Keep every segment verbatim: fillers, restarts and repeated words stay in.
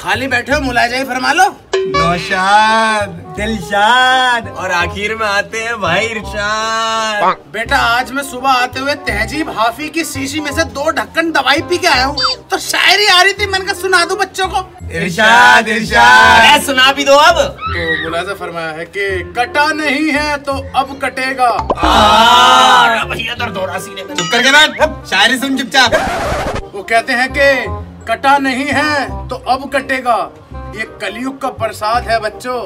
खाली बैठे हो, मुलाजा फरमा लो। नौशाद, दिलशाद और आखिर में आते हैं भाई इरशाद। बेटा आज मैं सुबह आते हुए तहजीब हाफी की शीशी में से दो ढक्कन दवाई पी के आया हूँ, तो शायरी आ रही थी, मैंने कहा सुना दूं बच्चों को। इरशाद इरशाद सुना भी दो। अब तो मुलाजा फरमाया है कि कटा नहीं है तो अब कटेगा। भैया दर्द हो रहा सीने में। चुप करके बैठ, शायरी सुन चुपचाप। वो कहते हैं कि कटा नहीं है तो अब कटेगा, ये कलयुग का प्रसाद है बच्चों,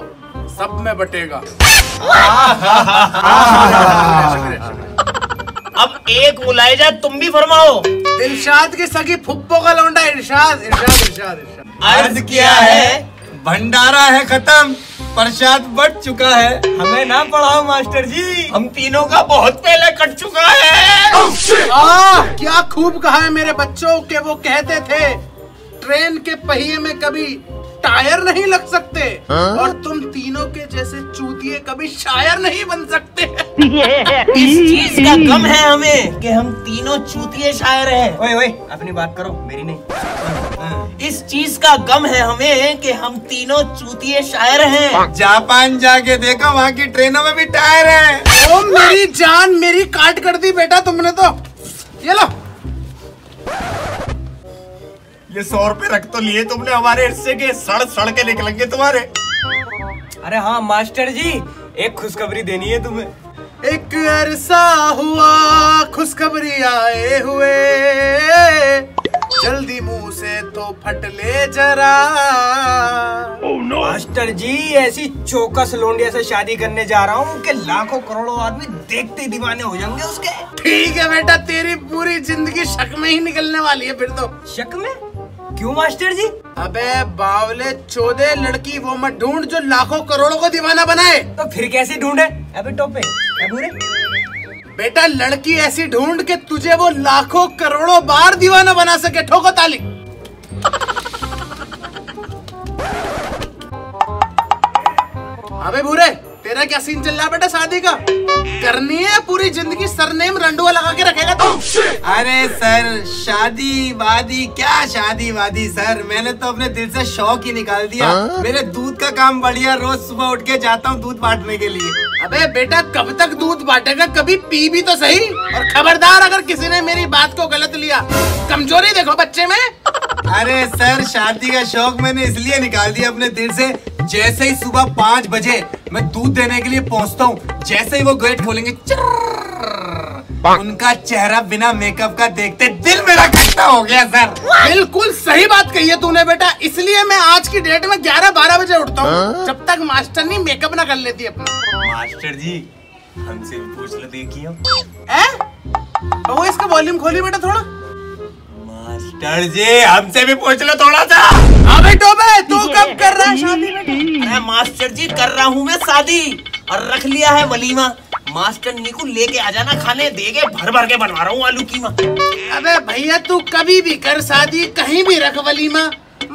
सब में बटेगा। अब एक मुलायजा तुम भी फरमाओ। इरशाद की सगी फुप्पो का लौंडा इरशाद इरशाद इरशाद इरशाद अर्ज किया है, भंडारा है खत्म, प्रसाद बट चुका है, हमें ना पढ़ाओ मास्टर जी, हम तीनों का बहुत पहले कट चुका है। आ, क्या खूब कहा है मेरे बच्चों के। वो कहते थे ट्रेन के पहिए में कभी टायर नहीं लग सकते, हा? और तुम तीनों के जैसे चूतिए कभी शायर नहीं बन सकते। इस चीज का गम है हमें कि हम तीनों चूतिए शायर हैं। ओए ओए अपनी बात करो, मेरी नहीं। इस चीज का गम है हमें कि हम तीनों चूतिए शायर हैं। जापान जाके देखो, वहाँ की ट्रेनों में भी टायर है। ओ मेरी जान, मेरी काट कर दी बेटा तुमने तो। ये लो, ये सौ रुपए रख तो लिए तुमने, हमारे हिस्से के सड़ सड़ के निकलेंगे तुम्हारे। अरे हाँ मास्टर जी, एक खुशखबरी देनी है तुम्हें। एक अरसा हुआ खुशखबरी आए हुए, जल्दी मुंह से तो फट ले जरा। oh, no. मास्टर जी ऐसी चौकस लोंडिया से शादी करने जा रहा हूँ कि लाखों करोड़ों आदमी देखते ही दीवाने हो जाएंगे उसके। ठीक है बेटा, तेरी पूरी जिंदगी शक में ही निकलने वाली है फिर तो। शक में क्यों मास्टर जी? अबे बावले चौदह, लड़की वो मत ढूंढ जो लाखों करोड़ों को दीवाना बनाए। तो फिर कैसी ढूंढे? अबे टोपे, अबूरे बेटा लड़की ऐसी ढूंढ के तुझे वो लाखों करोड़ों बार दीवाना बना सके। ठोको ताली। अबे भूरे तेरा क्या सीन चल रहा है बेटा? शादी का करनी है, पूरी जिंदगी सरनेम रंडुआ लगा के रखेगा तुम। अरे सर शादी वादी क्या शादी वादी सर, मैंने तो अपने दिल से शौक ही निकाल दिया। आ? मेरे दूध का काम बढ़िया, रोज सुबह उठ के जाता हूँ दूध बांटने के लिए। अबे बेटा कब तक दूध बांटेगा, कभी पी भी तो सही। और खबरदार अगर किसी ने मेरी बात को गलत लिया, कमजोरी देखो बच्चे में। अरे सर शादी का शौक मैंने इसलिए निकाल दिया अपने दिल से, जैसे ही सुबह पाँच बजे मैं दूध देने के लिए पहुंचता हूँ, जैसे ही वो गेट खोलेंगे, उनका चेहरा बिना मेकअप का देखते दिल मेरा खट्टा हो गया सर। बिल्कुल सही बात कही है तूने बेटा, इसलिए मैं आज की डेट में ग्यारह बारह बजे उठता हूँ, जब तक मास्टर नहीं मेकअप ना कर लेती अपना। मास्टर जी हमसे भी पूछ लो, देखिए तो वो इसका वॉल्यूम खोली बेटा थोड़ा। मास्टर जी हमसे भी पूछ लो थोड़ा सा। अबे टोबे तू कब कर रहा है शादी? मास्टर जी कर रहा हूँ मैं शादी, और रख लिया है वलीमा। मास्टर नीकू लेके आ जाना खाने, देगे भर भर के बनवा रहा हूँ आलू कीमा। अबे भैया तू कभी भी कर शादी, कहीं भी रख वलीमा।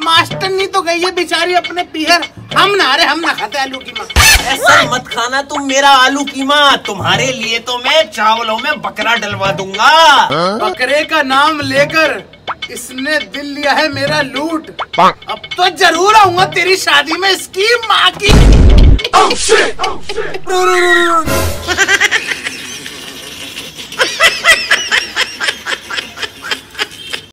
मास्टर नी तो गई है बेचारी अपने पीहर, हम ना रे हम ना खाते आलू कीमा। ऐसा मत खाना तुम मेरा आलू कीमा, तुम्हारे लिए तो मैं चावलों में बकरा डलवा दूंगा। बकरे का नाम लेकर इसने दिल लिया है मेरा लूट, अब तो जरूर आऊंगा तेरी शादी में इसकी माँ की। oh shit, oh shit.